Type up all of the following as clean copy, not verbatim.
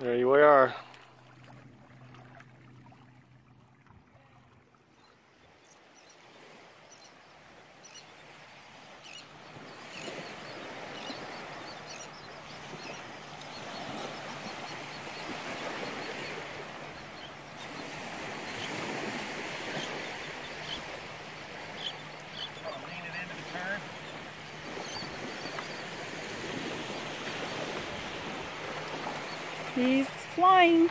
There you are. He's flying.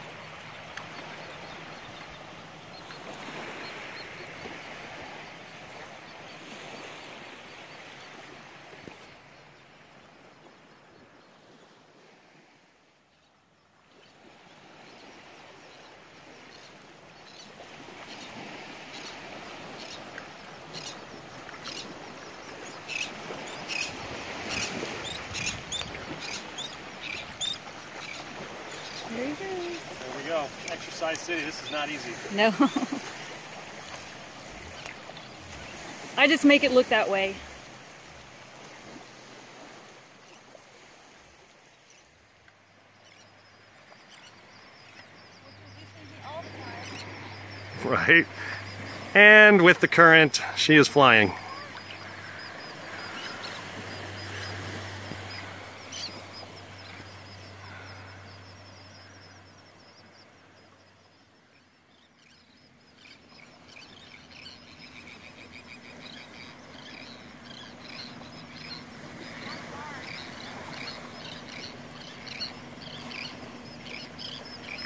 There he goes. There we go. Exercise City. This is not easy. No. I just make it look that way. Right. And with the current, she is flying.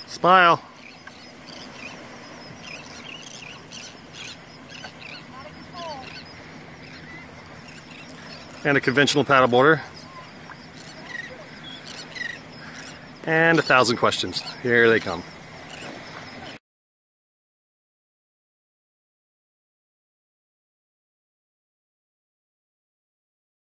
Smile. And a conventional paddleboarder. And 1,000 questions. Here they come.